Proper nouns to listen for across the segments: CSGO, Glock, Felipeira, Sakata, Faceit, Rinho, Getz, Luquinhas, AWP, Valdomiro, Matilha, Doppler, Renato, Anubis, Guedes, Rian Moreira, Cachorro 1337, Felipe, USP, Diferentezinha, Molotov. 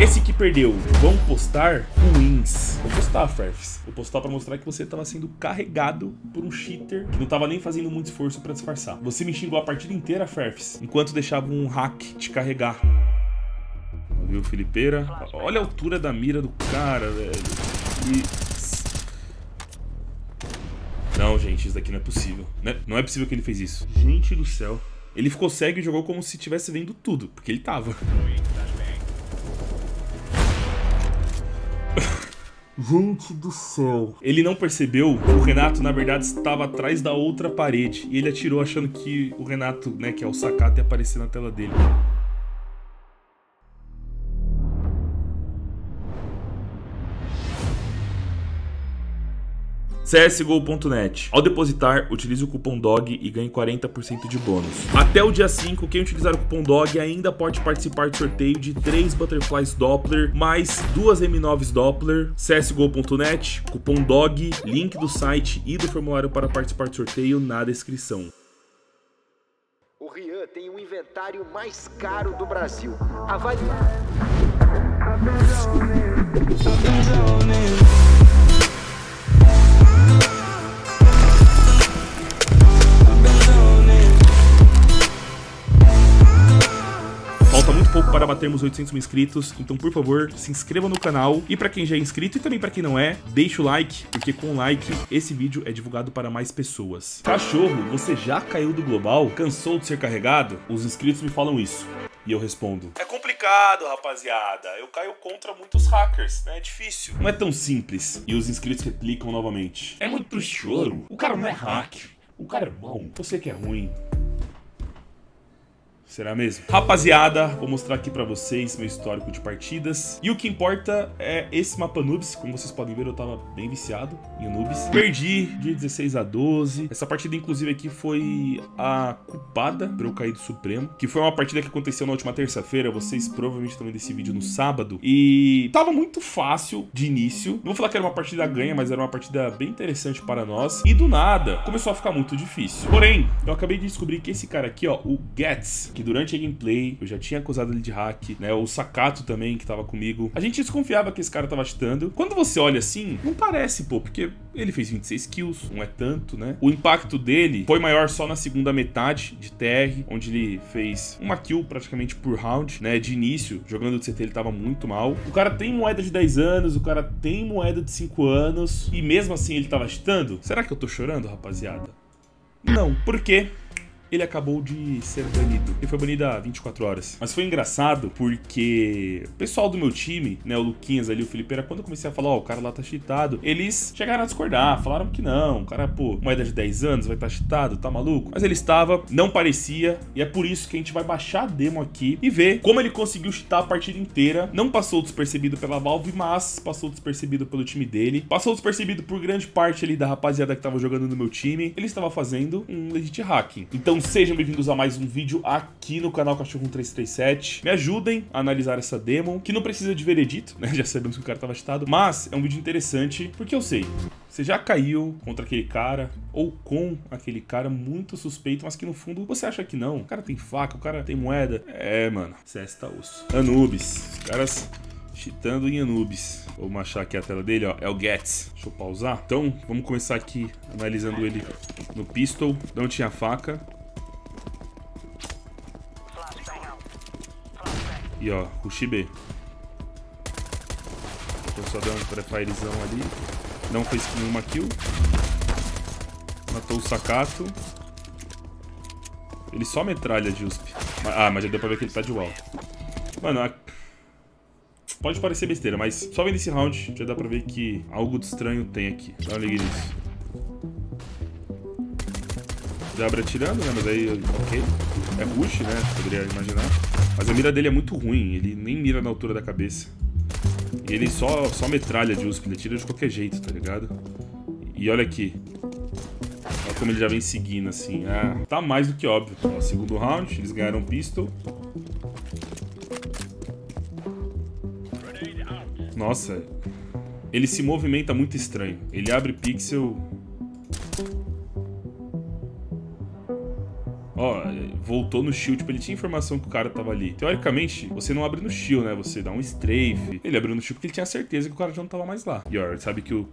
Esse que perdeu, vão postar ruins. Vou postar, Frefs. Vou postar pra mostrar que você tava sendo carregado por um cheater que não tava nem fazendo muito esforço pra disfarçar. Você me xingou a partida inteira, Frefs, enquanto deixava um hack te carregar. Viu, Felipeira? Olha a altura da mira do cara, velho. E... não, gente, isso daqui não é possível, né? Não é possível que ele fez isso. Gente do céu. Ele ficou cego e jogou como se estivesse vendo tudo, porque ele tava. Gente do céu. Ele não percebeu que o Renato, na verdade, estava atrás da outra parede. E ele atirou achando que o Renato, né, que é o Sakata, ia aparecer na tela dele. CSGO.net. Ao depositar, utilize o cupom DOG e ganhe 40% de bônus. Até o dia 5, quem utilizar o cupom DOG ainda pode participar do sorteio de 3 Butterflies Doppler, mais 2 M9s Doppler. CSGO.net, cupom DOG, link do site e do formulário para participar do sorteio na descrição. O Rian tem o inventário mais caro do Brasil. Avaliar. Pouco para batermos 800 mil inscritos, então por favor, se inscreva no canal. E para quem já é inscrito e também para quem não é, deixa o like, porque com o like esse vídeo é divulgado para mais pessoas. Cachorro, você já caiu do global? Cansou de ser carregado? Os inscritos me falam isso. E eu respondo: é complicado, rapaziada. Eu caio contra muitos hackers, né? É difícil. Não é tão simples. E os inscritos replicam novamente: é muito choro. O cara não é hack. O cara é bom. Você que é ruim. Será mesmo? Rapaziada, vou mostrar aqui pra vocês meu histórico de partidas. E o que importa é esse mapa Noobs. Como vocês podem ver, eu tava bem viciado em Noobs. Perdi de 16-12. Essa partida, inclusive, aqui foi a culpada por eu cair do Supremo, que foi uma partida que aconteceu na última terça-feira. Vocês provavelmente estão vendo esse vídeo no sábado. E tava muito fácil de início. Não vou falar que era uma partida ganha, mas era uma partida bem interessante para nós. E do nada, começou a ficar muito difícil. Porém, eu acabei de descobrir que esse cara aqui, ó, o Getz, que durante a gameplay eu já tinha acusado ele de hack, né? O Sakata também, que tava comigo. A gente desconfiava que esse cara tava cheatando. Quando você olha assim, não parece, pô, porque ele fez 26 kills, não é tanto, né? O impacto dele foi maior só na segunda metade de TR, onde ele fez uma kill praticamente por round, né? De início, jogando de CT ele tava muito mal. O cara tem moeda de 10 anos, o cara tem moeda de 5 anos, e mesmo assim ele tava cheatando? Será que eu tô chorando, rapaziada? Não, por quê? Ele acabou de ser banido. Ele foi banido há 24 horas. Mas foi engraçado porque o pessoal do meu time, né, o Luquinhas ali, o Felipeira, quando eu comecei a falar, ó, o cara lá tá cheatado, eles chegaram a discordar, falaram que não, o cara, pô, moeda de 10 anos, vai estar cheatado, tá maluco? Mas ele estava, não parecia, e é por isso que a gente vai baixar a demo aqui e ver como ele conseguiu cheatar a partida inteira. Não passou despercebido pela Valve, mas passou despercebido pelo time dele, passou despercebido por grande parte ali da rapaziada que tava jogando no meu time. Ele estava fazendo um legit hacking. Então, sejam bem-vindos a mais um vídeo aqui no canal Cachorro 1337. Me ajudem a analisar essa demo, que não precisa de veredito, né? Já sabemos que o cara tava cheatado, mas é um vídeo interessante, porque eu sei, você já caiu contra aquele cara ou com aquele cara muito suspeito, mas que no fundo você acha que não. O cara tem faca, o cara tem moeda. É, mano, CS tá osso. Anubis, os caras cheatando em Anubis. Vamos achar aqui a tela dele, ó. É o Getz. Deixa eu pausar. Então, vamos começar aqui analisando ele no pistol. Não tinha faca. E ó, o Shibe. Então só deu um prefirezão ali. Não fez nenhuma kill. Matou o Sakata. Ele só metralha de USP. Ah, mas já deu pra ver que ele tá de wall. Mano, pode parecer besteira, mas só vendo esse round já dá pra ver que algo de estranho tem aqui. Dá uma liga nisso. Já abre atirando, né? Mas aí, ok. É rush, né? Poderia imaginar. Mas a mira dele é muito ruim, ele nem mira na altura da cabeça. E ele só metralha de USP, ele atira de qualquer jeito, tá ligado? E olha aqui. Olha como ele já vem seguindo, assim. Ah, tá mais do que óbvio. Ó, segundo round, eles ganharam pistol. Nossa. Ele se movimenta muito estranho. Ele abre pixel... Ó, voltou no shield, tipo, ele tinha informação que o cara tava ali. Teoricamente, você não abre no shield, né? Você dá um strafe. Ele abriu no shield porque ele tinha certeza que o cara já não tava mais lá. E ó, ele sabe que o...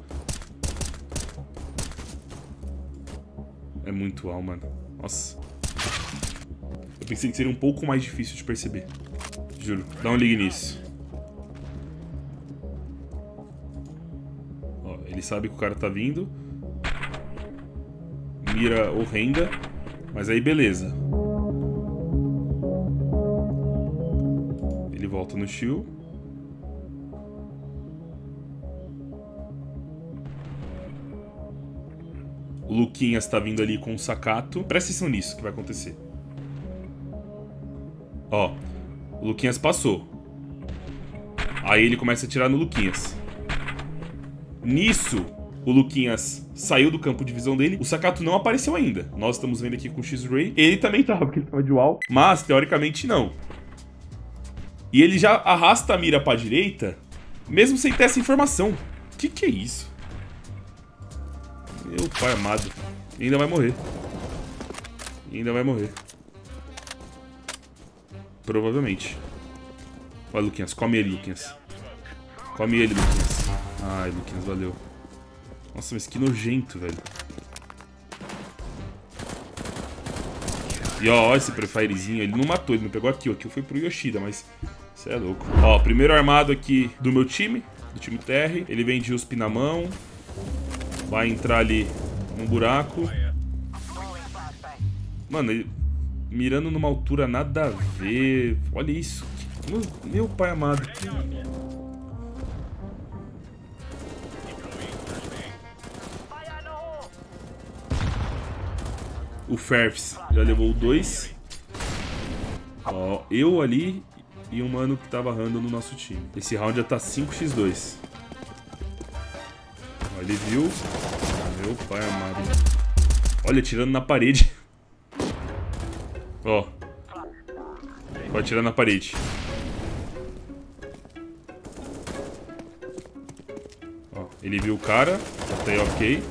É muito alma, mano. Nossa. Eu pensei que seria um pouco mais difícil de perceber. Juro. Dá um ligue nisso. Ó, ele sabe que o cara tá vindo. Mira horrenda. Mas aí, beleza. Ele volta no shield. O Luquinhas tá vindo ali com o Sakata. Presta atenção nisso que vai acontecer. Ó, o Luquinhas passou. Aí ele começa a atirar no Luquinhas. Nisso... O Luquinhas saiu do campo de visão dele. O Sakata não apareceu ainda. Nós estamos vendo aqui com o X-Ray. Ele também tava, porque ele tava de UAL. Mas, teoricamente, não. E ele já arrasta a mira pra direita, mesmo sem ter essa informação. Que é isso? Meu pai amado. E ainda vai morrer. E ainda vai morrer. Provavelmente. Olha, Luquinhas. Come ele, Luquinhas. Come ele, Luquinhas. Ai, Luquinhas, valeu. Nossa, mas que nojento, velho. E ó, esse prefirezinho, ele não matou, ele não pegou aqui, aqui foi pro Yoshida, mas isso é louco. Ó, primeiro armado aqui do meu time, do time TR. Ele vem de USP na mão. Vai entrar ali num buraco. Mano, ele mirando numa altura nada a ver. Olha isso. Meu pai amado. O Ferfs já levou o 2. Ó, eu ali e um mano que tava rando no nosso time. Esse round já tá 5x2. Ó, ele viu. Meu pai amado. Olha, atirando na parede. Ó. Vai atirar na parede. Ó, ele viu o cara. Já tá aí, ok.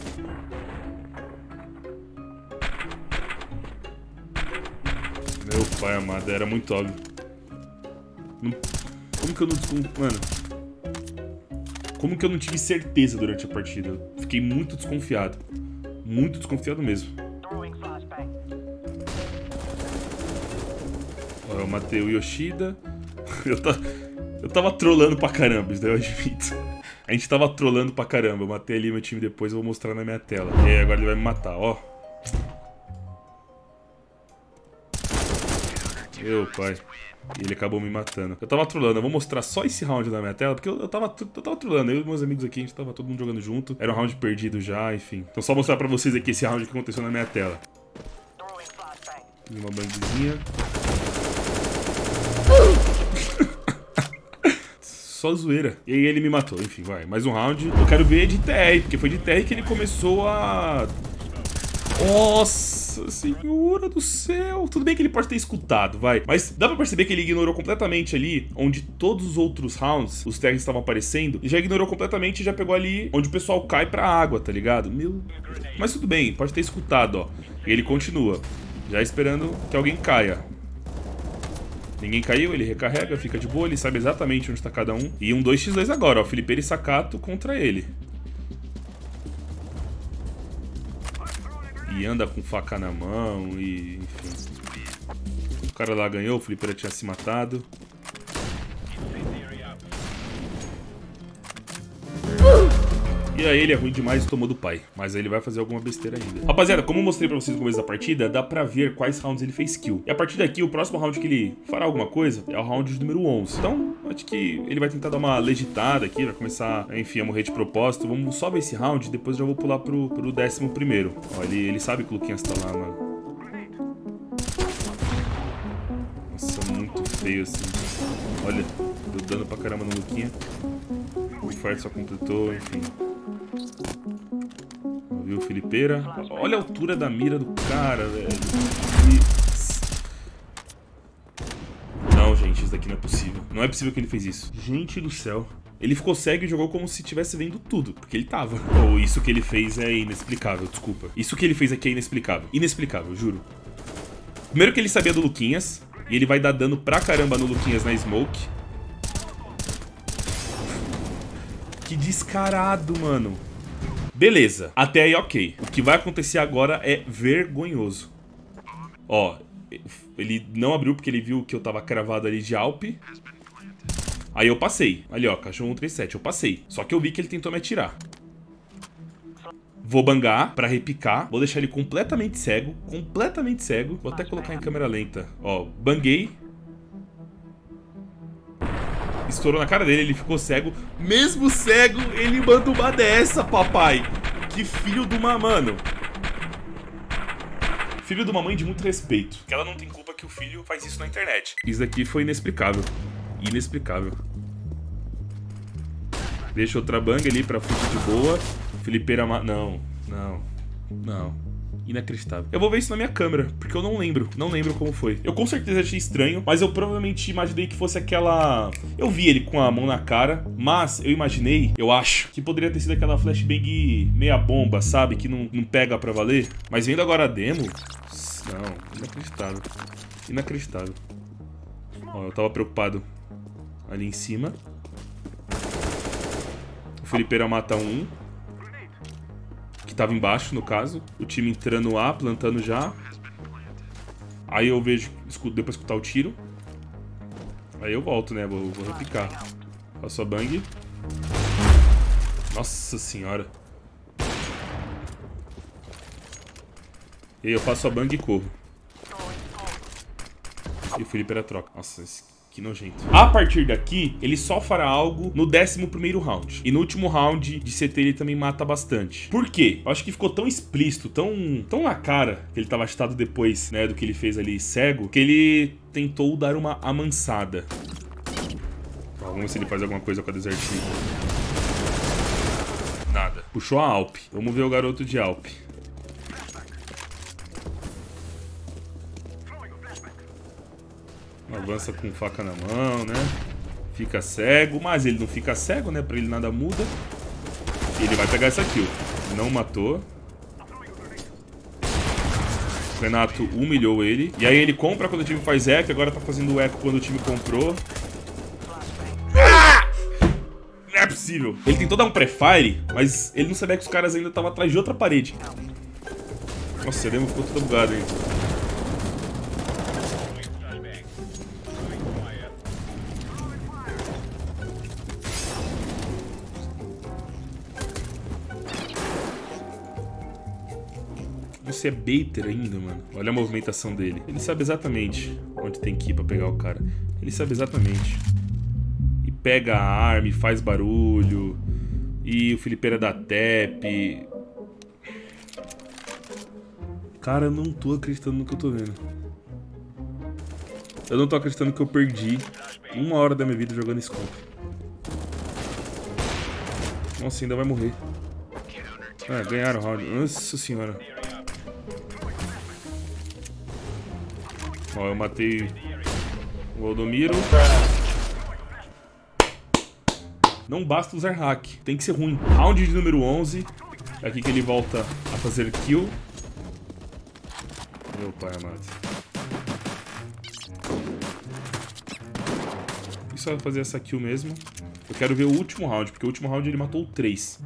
Meu pai amado, era muito óbvio. Não... Como que eu não... Mano... Como que eu não tive certeza durante a partida? Eu fiquei muito desconfiado. Muito desconfiado mesmo. Ó, eu matei o Yoshida. Eu tava trolando pra caramba, isso daí eu admito. A gente tava trolando pra caramba. Eu matei ali meu time depois, eu vou mostrar na minha tela. E aí, agora ele vai me matar, ó. Meu pai. E ele acabou me matando. Eu tava trollando. Eu vou mostrar só esse round na minha tela, porque eu tava trollando. Eu e meus amigos aqui, a gente tava todo mundo jogando junto. Era um round perdido já, enfim. Então só mostrar pra vocês aqui esse round que aconteceu na minha tela. Uma bandidinha. Só zoeira. E aí ele me matou. Enfim, vai. Mais um round. Eu quero ver de TR, porque foi de TR que ele começou a... Nossa senhora do céu. Tudo bem que ele pode ter escutado, vai. Mas dá pra perceber que ele ignorou completamente ali onde todos os outros rounds, os tags estavam aparecendo, e já ignorou completamente e já pegou ali onde o pessoal cai pra água, tá ligado? Meu... Mas tudo bem, pode ter escutado, ó. E ele continua, já esperando que alguém caia. Ninguém caiu, ele recarrega, fica de boa, ele sabe exatamente onde tá cada um. E um 2x2 agora, ó, Felipeira e Sakata contra ele. E anda com faca na mão e... enfim. O cara lá ganhou, o Felipe tinha se matado. E aí ele é ruim demais e tomou do pai. Mas aí ele vai fazer alguma besteira ainda. Rapaziada, como eu mostrei pra vocês no começo da partida, dá pra ver quais rounds ele fez kill. E a partir daqui, o próximo round que ele fará alguma coisa é o round número 11. Então, acho que ele vai tentar dar uma legitada aqui. Vai começar, enfim, a morrer de propósito. Vamos só ver esse round e depois já vou pular pro 11º. Ó, ele sabe que o Luquinhas tá lá, mano. Nossa, muito feio assim. Olha, deu dano pra caramba no Luquinha. O Fart só completou, enfim. Viu, Felipeira? Olha a altura da mira do cara, velho. Não, gente, isso daqui não é possível. Não é possível que ele fez isso. Gente do céu. Ele ficou cego e jogou como se estivesse vendo tudo, porque ele tava. Oh, isso que ele fez é inexplicável, desculpa. Isso que ele fez aqui é inexplicável. Inexplicável, juro. Primeiro que ele sabia do Luquinhas. E ele vai dar dano pra caramba no Luquinhas na smoke. Que descarado, mano. Beleza. Até aí, ok. O que vai acontecer agora é vergonhoso. Ó, ele não abriu porque ele viu que eu tava cravado ali de Alp. Aí eu passei. Ali, ó, cachorro 137. Eu passei. Só que eu vi que ele tentou me atirar. Vou bangar pra repicar. Vou deixar ele completamente cego. Completamente cego. Vou até colocar em câmera lenta. Ó, banguei. Estourou na cara dele, ele ficou cego. Mesmo cego, ele manda uma dessa, papai. Que filho de uma, mano. Filho de uma mãe de muito respeito. Que ela não tem culpa que o filho faz isso na internet. Isso daqui foi inexplicável. Inexplicável. Deixa outra bang ali pra fugir de boa. Felipeira... Não, não, não. Inacreditável. Eu vou ver isso na minha câmera, porque eu não lembro. Não lembro como foi. Eu com certeza achei estranho, mas eu provavelmente imaginei que fosse aquela... Eu vi ele com a mão na cara, mas eu imaginei, eu acho, que poderia ter sido aquela flashbang meia bomba, sabe? Que não pega pra valer. Mas vendo agora a demo... Não, inacreditável. Inacreditável. Ó, eu tava preocupado. Ali em cima. O Felipeira mata um. Tava embaixo, no caso. O time entrando lá, plantando já. Aí eu vejo... Deu pra escutar o tiro. Aí eu volto, né? Vou repicar. Faço a bang. Nossa senhora. E aí eu faço a bang e corro. E o Felipe era troca. Nossa, esse... Que nojento. A partir daqui, ele só fará algo no 11º round. E no último round de CT ele também mata bastante. Por quê? Eu acho que ficou tão explícito, tão na cara, que ele tava agitado depois, né, do que ele fez ali cego, que ele tentou dar uma amansada. Vamos ver se ele faz alguma coisa com a desertinha. Nada. Puxou a Alp. Vamos ver o garoto de Alp. Avança com faca na mão, né? Fica cego, mas ele não fica cego, né? Pra ele nada muda. E ele vai pegar essa kill. Não matou. O Renato humilhou ele. E aí ele compra quando o time faz eco. Agora tá fazendo eco quando o time comprou. Não é possível. Ele tentou dar um pré-fire, mas ele não sabia que os caras ainda estavam atrás de outra parede. Nossa, a demo ficou toda bugada aí. Você é baiter ainda, mano. Olha a movimentação dele. Ele sabe exatamente onde tem que ir pra pegar o cara. Ele sabe exatamente. E pega a arma e faz barulho. E o Felipeira dá tap. Cara, eu não tô acreditando no que eu tô vendo. Eu não tô acreditando que eu perdi uma hora da minha vida jogando scope. Nossa, ainda vai morrer. Ah, ganharam o round. Nossa senhora. Ó, eu matei o Valdomiro. Não basta usar hack, tem que ser ruim. Round de número 11. É aqui que ele volta a fazer kill. Meu pai amado. E só fazer essa kill mesmo. Eu quero ver o último round, porque o último round ele matou 3.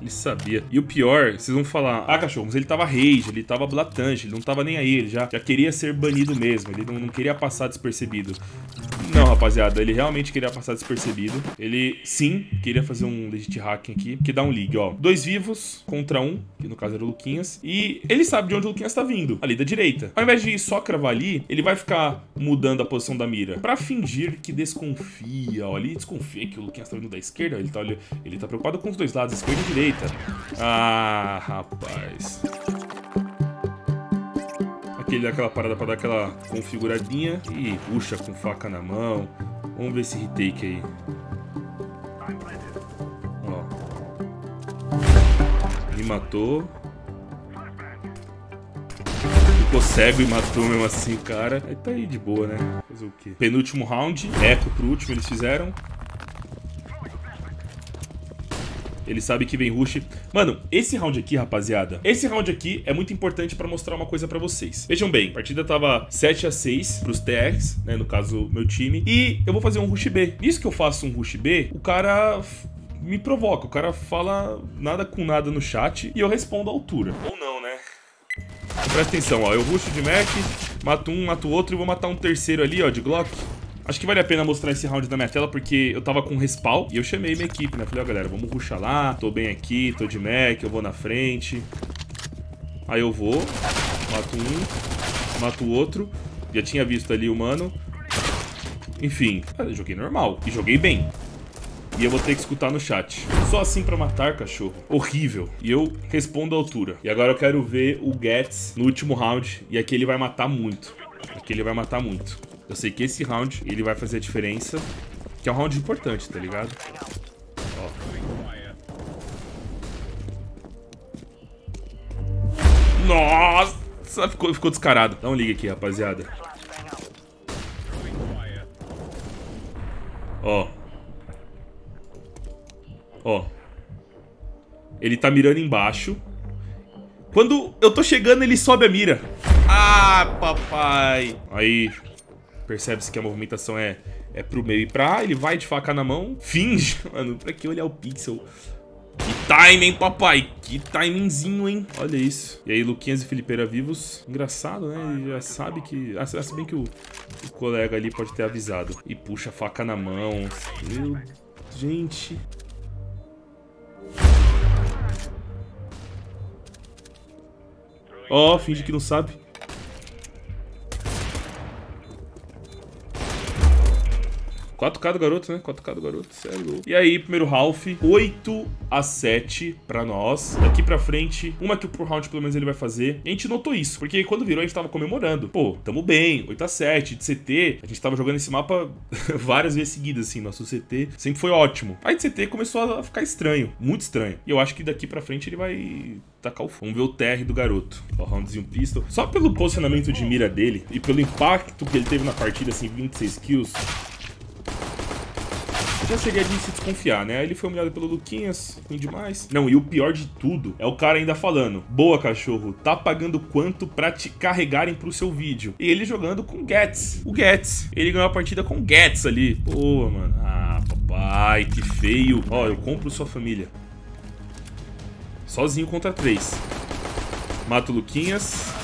Ele sabia. E o pior, vocês vão falar, ah, cachorro, mas ele tava rage, ele tava blatante, ele não tava nem aí, ele já queria ser banido mesmo, ele não queria passar despercebido. Não, rapaziada, ele realmente queria passar despercebido. Ele, sim, queria fazer um legit hacking aqui, que dá um league, ó. 2 vivos contra 1, que no caso era o Luquinhas, e ele sabe de onde o Luquinhas tá vindo, ali da direita. Ao invés de só cravar ali, ele vai ficar mudando a posição da mira pra fingir que desconfia, ó. Ele desconfia que o Luquinhas tá vindo da esquerda, ó. Ele tá preocupado com os dois lados, esquerda e direita. Ah, rapaz. Aquela parada pra dar aquela configuradinha. E puxa com faca na mão. Vamos ver esse retake aí. Ó. Ele matou. Ficou cego e matou mesmo assim o cara. Aí tá aí de boa, né? Fazer o quê? Penúltimo round. Eco pro último eles fizeram. Ele sabe que vem rush. Mano, esse round aqui, rapaziada, esse round aqui é muito importante pra mostrar uma coisa pra vocês. Vejam bem, a partida tava 7-6 pros TX, né, no caso, meu time. E eu vou fazer um rush B. Nisso que eu faço um rush B, o cara me provoca. O cara fala nada com nada no chat e eu respondo à altura. Ou não, né? Presta atenção, ó. Eu rusho de Mac, mato um, mato outro e vou matar um terceiro ali, ó, de Glock. Acho que vale a pena mostrar esse round na minha tela, porque eu tava com respawn e eu chamei minha equipe, né? Falei, ó, galera, vamos rushar lá, tô bem aqui, tô de Mac, eu vou na frente. Aí eu vou, mato um, mato o outro. Já tinha visto ali o mano. Enfim, eu joguei normal e joguei bem. E eu vou ter que escutar no chat. Só assim pra matar, cachorro. Horrível. E eu respondo à altura. E agora eu quero ver o Getz no último round. E aqui ele vai matar muito. Aqui ele vai matar muito. Eu sei que esse round, ele vai fazer a diferença, que é um round importante, tá ligado? Ó. Nossa! Ficou descarado. Dá um liga aqui, rapaziada. Ó. Ó. Ele tá mirando embaixo. Quando eu tô chegando, ele sobe a mira. Ah, papai! Aí... percebe-se que a movimentação é pro meio e pra... Ele vai de faca na mão. Finge, mano. Pra que olhar o pixel? Que timing, papai. Que timingzinho, hein? Olha isso. E aí, Luquinhas e Felipeira vivos. Engraçado, né? Ele já sabe que... Ah, se bem que o colega ali pode ter avisado. E puxa a faca na mão. Meu... gente... ó, finge que não sabe. Quatro k do garoto, sério. E aí, primeiro half, 8-7 pra nós. Daqui pra frente, uma kill pro round, pelo menos ele vai fazer. E a gente notou isso, porque quando virou, a gente tava comemorando. Pô, tamo bem, 8-7, de CT. A gente tava jogando esse mapa várias vezes seguidas, assim. Nosso CT sempre foi ótimo. Aí de CT começou a ficar estranho, muito estranho. E eu acho que daqui pra frente ele vai... tacar o fundo. Vamos ver o TR do garoto. Ó, roundzinho pistol. Só pelo posicionamento de mira dele e pelo impacto que ele teve na partida, assim, 26 kills... já seria de se desconfiar, né? Ele foi humilhado pelo Luquinhas, ruim demais. Não, e o pior de tudo é o cara ainda falando: boa, cachorro, tá pagando quanto pra te carregarem pro seu vídeo? E ele jogando com Guedes. O Guedes. Ele ganhou a partida com Guedes ali. Pô, mano. Ah, papai, que feio. Ó, eu compro sua família. Sozinho contra 3. Mato o Luquinhas.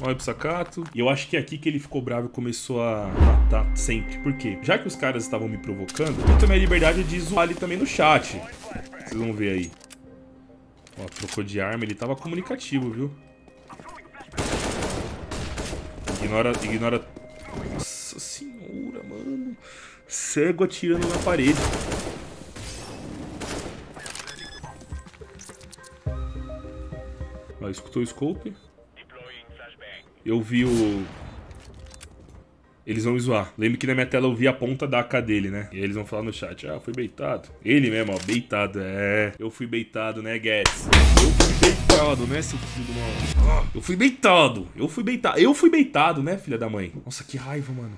Olha pro Sakata. E eu acho que é aqui que ele ficou bravo e começou a matar sempre. Por quê? Já que os caras estavam me provocando, eu tomei a liberdade de zoar ali também no chat. Vocês vão ver aí. Ó, trocou de arma. Ele tava comunicativo, viu? Ignora, ignora... Nossa senhora, mano. Cego atirando na parede. Ó, escutou o scope. Eu vi o... eles vão me zoar. Lembro que na minha tela eu vi a ponta da AK dele, né? E aí eles vão falar no chat: ah, fui beitado. Ele mesmo, ó, beitado. É, eu fui beitado, né, Guedes? Eu fui beitado, né, seu filho do mal? Eu fui beitado. Eu fui beitado, né, filha da mãe? Nossa, que raiva, mano.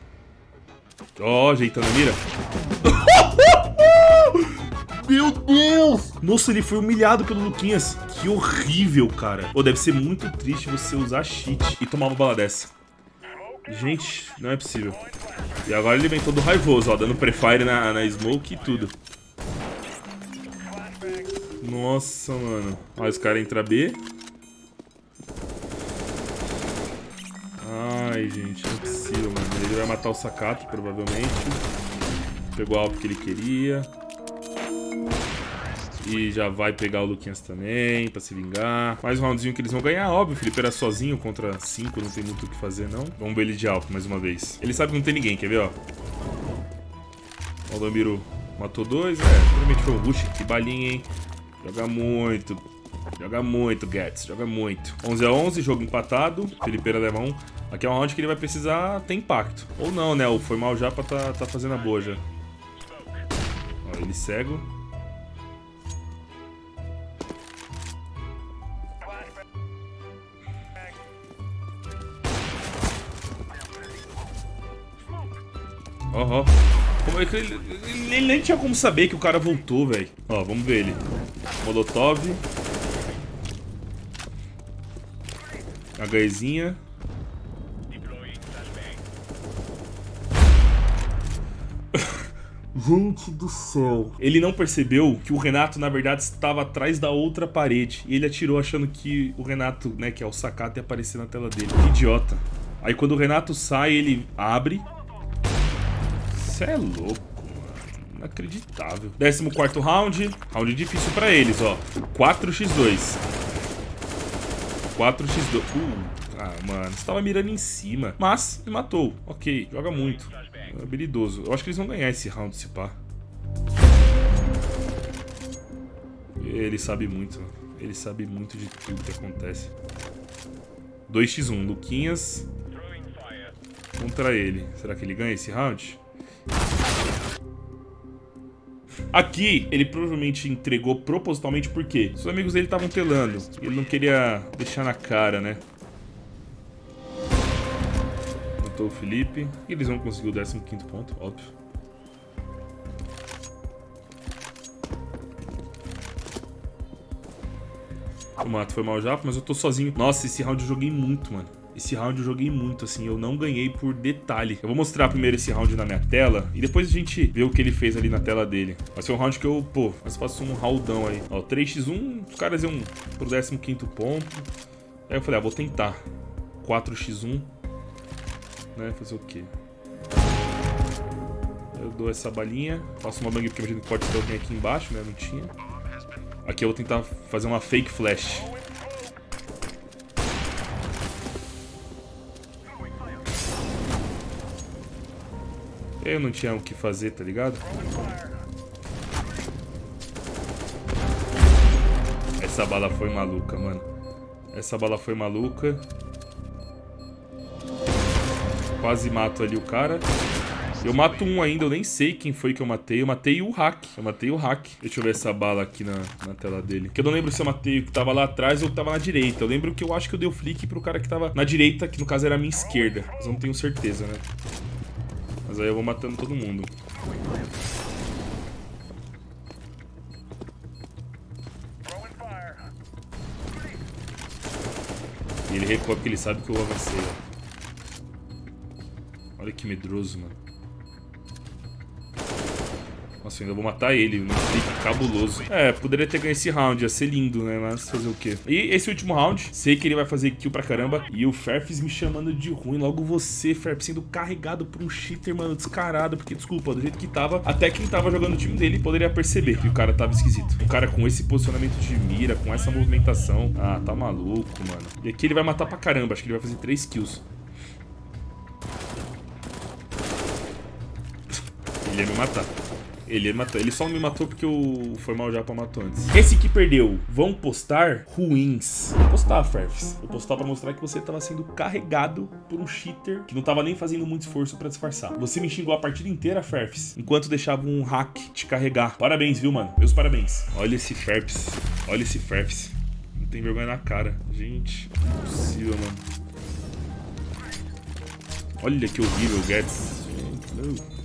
Ó, ajeitando a mira. Meu Deus! Nossa, ele foi humilhado pelo Luquinhas. Que horrível, cara. Pô, deve ser muito triste você usar cheat e tomar uma bala dessa. Gente, não é possível. E agora ele vem todo raivoso, ó. Dando prefire na smoke e tudo. Nossa, mano. Ó, esse cara entra B. Ai, gente, não é possível, mano. Ele vai matar o Sakata, provavelmente. Pegou a alvo que ele queria. E já vai pegar o Luquinhas também, pra se vingar. Mais um roundzinho que eles vão ganhar, óbvio. O Felipe era sozinho contra 5, não tem muito o que fazer, não. Vamos ver ele de alto mais uma vez. Ele sabe que não tem ninguém, quer ver, ó? Valdomiro matou 2, é. Provavelmente foi o rush. Que balinha, hein? Joga muito. Joga muito, Getz. Joga muito. 11-11, jogo empatado. Felipeira leva 1. Aqui é um round que ele vai precisar ter impacto. Ou não, né? O foi mal já pra tá fazendo a boa já. Ó, ele cego. Ó, ó. Ele nem tinha como saber que o cara voltou, velho. Ó, vamos ver ele. Molotov. HEzinha. Gente do céu. Ele não percebeu que o Renato, na verdade, estava atrás da outra parede. E ele atirou achando que o Renato, né, que é o Sakata, ia aparecer na tela dele. Que idiota. Aí quando o Renato sai, ele abre. Cê é louco, mano. Inacreditável. 14º round. Round difícil pra eles, ó. 4x2. 4x2. Ah, mano. Você tava mirando em cima. Mas me matou. Ok. Joga muito. Habilidoso. Eu acho que eles vão ganhar esse round, se pá. Ele sabe muito. Ele sabe muito de tudo que acontece. 2x1. Luquinhas contra ele. Será que ele ganha esse round? Aqui, ele provavelmente entregou propositalmente porque os amigos dele estavam telando. Ele não queria deixar na cara, né? O Felipe. E eles vão conseguir o 15º ponto, óbvio. O mato foi mal já, mas eu tô sozinho. Nossa, esse round eu joguei muito, mano. Esse round eu joguei muito, assim. Eu não ganhei por detalhe. Eu vou mostrar primeiro esse round na minha tela e depois a gente vê o que ele fez ali na tela dele. Mas foi um round que eu, pô, mas faço um roundão aí. Ó, 3x1, os caras iam pro 15º ponto. Aí eu falei, ah, vou tentar. 4x1. Né, fazer o quê? Eu dou essa balinha. Faço uma bang porque imagino que pode ter alguém aqui embaixo, né? Não tinha. Aqui eu vou tentar fazer uma fake flash. Eu não tinha o que fazer, tá ligado? Essa bala foi maluca, mano. Essa bala foi maluca. Quase mato ali o cara. Eu mato um ainda, eu nem sei quem foi que eu matei. Eu matei o hack. Deixa eu ver essa bala aqui na tela dele. Que eu não lembro se eu matei o que tava lá atrás ou que tava na direita. Eu lembro que eu acho que eu dei o flick pro cara que tava na direita, que no caso era a minha esquerda. Mas eu não tenho certeza, né? Mas aí eu vou matando todo mundo. E ele recuou porque ele sabe que eu avancei, ó. Olha que medroso, mano. Nossa, eu ainda vou matar ele. Não sei, que cabuloso. É, poderia ter ganho esse round. Ia ser lindo, né? Mas fazer o quê? E esse último round, sei que ele vai fazer kill pra caramba. E o Ferfs me chamando de ruim. Logo você, Ferfs, sendo carregado por um cheater, mano, descarado. Porque, desculpa, do jeito que tava, até quem tava jogando o time dele poderia perceber que o cara tava esquisito. O cara com esse posicionamento de mira, com essa movimentação. Ah, tá maluco, mano. E aqui ele vai matar pra caramba. Acho que ele vai fazer 3 kills. Ele ia me matar. Ele só me matou porque o foi mal já pra matou antes. Esse que perdeu. Vão postar ruins. Vou postar, Ferfs. Vou postar pra mostrar que você tava sendo carregado por um cheater que não tava nem fazendo muito esforço pra disfarçar. Você me xingou a partida inteira, Ferfs, enquanto deixava um hack te carregar. Parabéns, viu, mano? Meus parabéns. Olha esse Ferfs. Olha esse Ferfs. Não tem vergonha na cara. Gente, não é possível, mano. Olha que horrível o Guedes. Gente,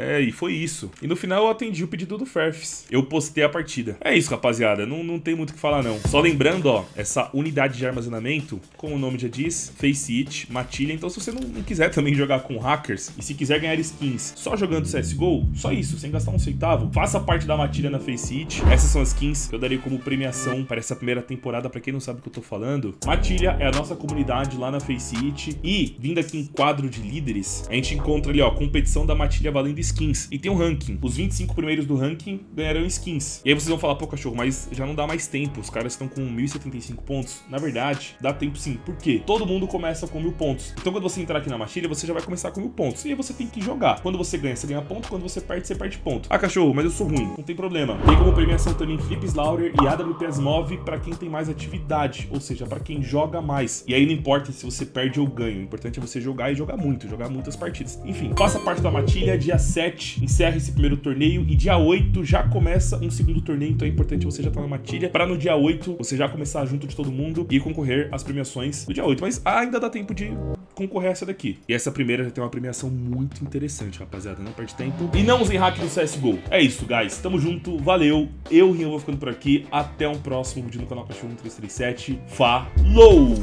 é, e foi isso. E no final eu atendi o pedido do Ferfs. Eu postei a partida. É isso, rapaziada. Não tem muito o que falar, não. Só lembrando, ó, essa unidade de armazenamento, como o nome já diz, Faceit, Matilha. Então, se você não quiser também jogar com hackers, e se quiser ganhar skins só jogando CSGO, só isso, sem gastar um centavo, faça parte da Matilha na Faceit. Essas são as skins que eu darei como premiação para essa primeira temporada, para quem não sabe o que eu tô falando. Matilha é a nossa comunidade lá na Faceit. E, vindo aqui em quadro de líderes, a gente encontra ali, ó, competição da Matilha valendo skins. E tem um ranking. Os 25 primeiros do ranking ganharão skins. E aí vocês vão falar, pô, cachorro, mas já não dá mais tempo. Os caras estão com 1.075 pontos. Na verdade, dá tempo sim. Por quê? Todo mundo começa com 1.000 pontos. Então, quando você entrar aqui na Matilha, você já vai começar com 1.000 pontos. E aí você tem que jogar. Quando você ganha ponto. Quando você perde ponto. Ah, cachorro, mas eu sou ruim. Não tem problema. Tem como premiação também Flips Laurer e AWPs 9 pra quem tem mais atividade. Ou seja, pra quem joga mais. E aí não importa se você perde ou ganha. O importante é você jogar e jogar muito. Jogar muitas partidas. Enfim, faça parte da Matilha dia 6. 7 encerra esse primeiro torneio e dia 8 já começa um segundo torneio, então é importante você já estar na Matilha para no dia 8 você já começar junto de todo mundo e concorrer às premiações do dia 8, mas ainda dá tempo de concorrer a essa daqui. E essa primeira já tem uma premiação muito interessante, rapaziada, não perde tempo. E não usem hack do CSGO. É isso, guys, tamo junto, valeu, eu, Rinho, vou ficando por aqui, até um próximo vídeo no canal Cachorro 1337, falou!